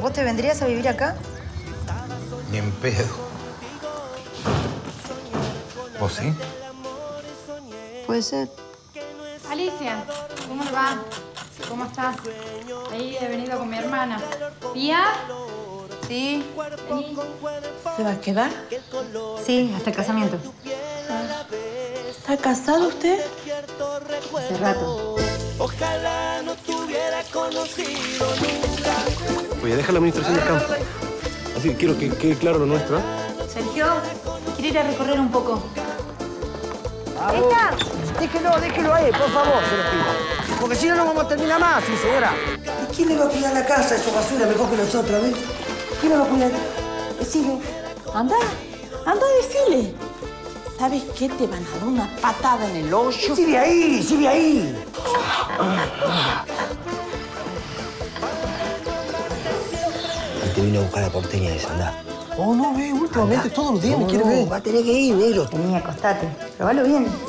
¿Vos te vendrías a vivir acá? Ni en pedo. ¿Vos sí? Puede ser. Alicia, ¿cómo le va? ¿Cómo estás? Ahí he venido con mi hermana. ¿Pía? Sí. Vení. ¿Se va a quedar? Sí, hasta el casamiento. Ah. ¿Está casado usted? Hace rato. Ojalá no te hubiera conocido nunca. Oye, deja la administración del campo. Así que quiero que quede claro lo nuestro. Sergio, quiero ir a recorrer un poco. ¡Venga! Déjelo ahí, por favor, se lo pido. Porque si no, no vamos a terminar más, sí, señora. ¿Y quién le va a cuidar la casa, esa basura, mejor que nosotros, ¿ves? ¿Quién le va a cuidar? Decile. Anda, decile. ¿Sabes qué? Te van a dar una patada en el hoyo. ¡Sigue ahí! Y te vino a buscar la porteña de Sandá. Oh, no, ve, últimamente todos los días me quiere ver. Va a tener que ir, negro. Vení, acostate. Probalo bien.